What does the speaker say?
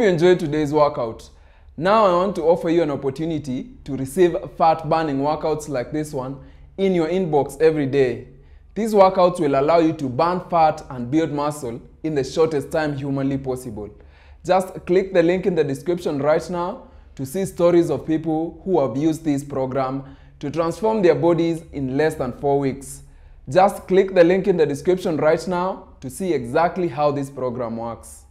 hope you enjoyed today's workout. Now I want to offer you an opportunity to receive fat-burning workouts like this one in your inbox every day. These workouts will allow you to burn fat and build muscle in the shortest time humanly possible. Just click the link in the description right now to see stories of people who have used this program to transform their bodies in less than 4 weeks. Just click the link in the description right now to see exactly how this program works.